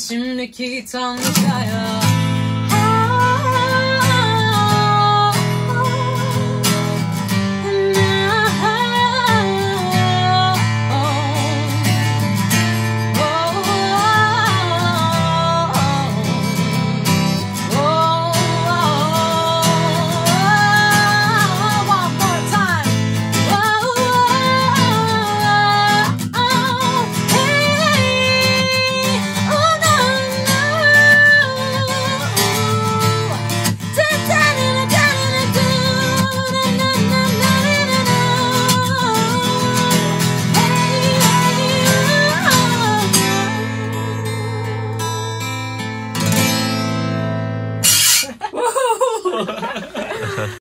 İçimdeki Tanrıça'ya.